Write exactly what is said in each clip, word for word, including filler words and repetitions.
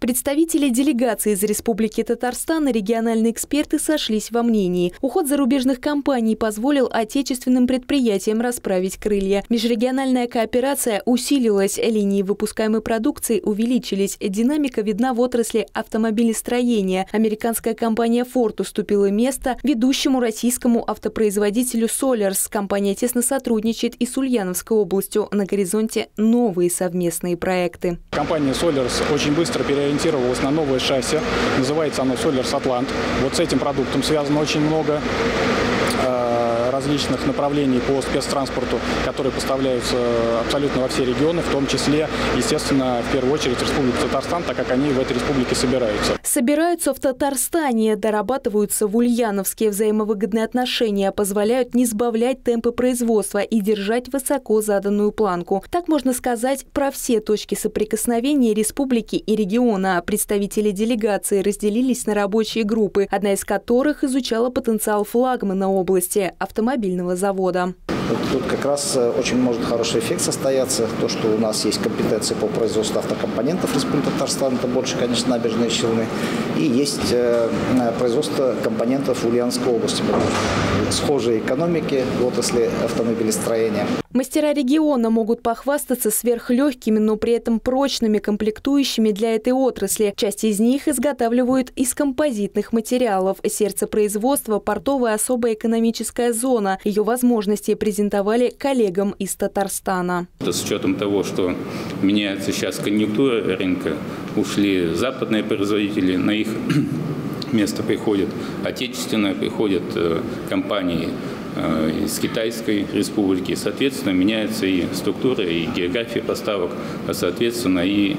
Представители делегации из Республики Татарстан и региональные эксперты сошлись во мнении. Уход зарубежных компаний позволил отечественным предприятиям расправить крылья. Межрегиональная кооперация усилилась, линии выпускаемой продукции увеличились. Динамика видна в отрасли автомобилестроения. Американская компания Форд уступила место ведущему российскому автопроизводителю Соллерс. Компания тесно сотрудничает и с Ульяновской областью. На горизонте новые совместные проекты. Компания Соллерс очень быстро переориентировалась. ориентировалась на новое шасси, называется оно «Соллерс Атлант». Вот с этим продуктом связано очень много э, различных направлений по спецтранспорту, которые поставляются абсолютно во все регионы, в том числе, естественно, в первую очередь Республику Татарстан, так как они в этой республике собираются. Собираются в Татарстане, дорабатываются в Ульяновске. Взаимовыгодные отношения позволяют не сбавлять темпы производства и держать высоко заданную планку. Так можно сказать про все точки соприкосновения республики и региона. Представители делегации разделились на рабочие группы, одна из которых изучала потенциал флагмана области – автомобильного завода. Тут как раз очень может хороший эффект состояться. То, что у нас есть компетенции по производству автокомпонентов Республики Татарстан, это больше, конечно, Набережные Челны. И есть производство компонентов в Ульяновской области. Схожие экономики в отрасли автомобилестроения. Мастера региона могут похвастаться сверхлегкими, но при этом прочными комплектующими для этой отрасли. Часть из них изготавливают из композитных материалов. Сердце производства – портовая особая экономическая зона. Ее возможности презентованы. презентовали коллегам из Татарстана. С учетом того, что меняется сейчас конъюнктура рынка, ушли западные производители, на их место приходят отечественные, приходят компании из Китайской республики. Соответственно, меняется и структура, и география поставок, а соответственно и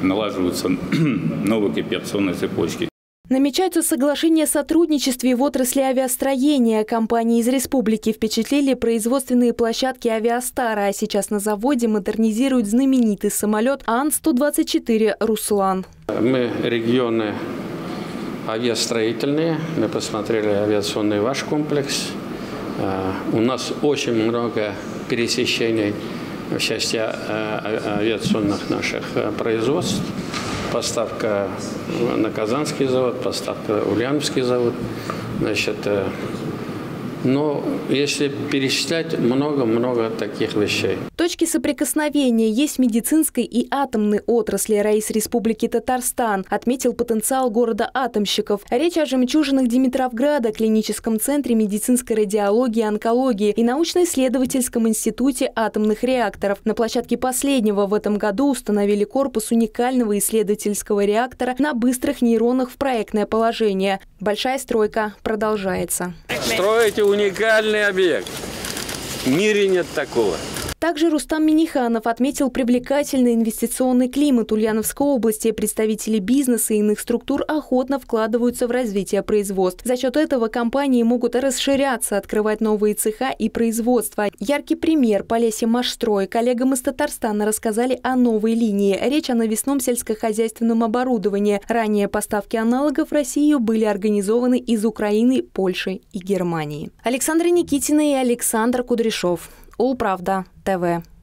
налаживаются новые кооперационные цепочки. Намечаются соглашения о сотрудничестве в отрасли авиастроения. Компании из республики впечатлили производственные площадки «Авиастара». А сейчас на заводе модернизируют знаменитый самолет Ан сто двадцать четыре «Руслан». Мы регионы авиастроительные. Мы посмотрели авиационный ваш комплекс. У нас очень много пересечений в части авиационных наших производств. Поставка на Казанский завод, поставка Ульяновский завод. Значит, но если перечислять, много-много таких вещей. Точки соприкосновения есть в медицинской и атомной отрасли. РАИС Республики Татарстан отметил потенциал города атомщиков. Речь о жемчужинах Димитровграда, клиническом центре медицинской радиологии и онкологии и научно-исследовательском институте атомных реакторов. На площадке последнего в этом году установили корпус уникального исследовательского реактора на быстрых нейронах в проектное положение. Большая стройка продолжается. Строите уникальный объект. В мире нет такого. Также Рустам Минниханов отметил привлекательный инвестиционный климат Ульяновской области. Представители бизнеса и иных структур охотно вкладываются в развитие производств. За счет этого компании могут расширяться, открывать новые цеха и производства. Яркий пример по лесе Машстрой. Коллегам из Татарстана рассказали о новой линии. Речь о навесном сельскохозяйственном оборудовании. Ранее поставки аналогов в Россию были организованы из Украины, Польши и Германии. Александра Никитина и Александр Кудряшов. УлПравда тэ вэ.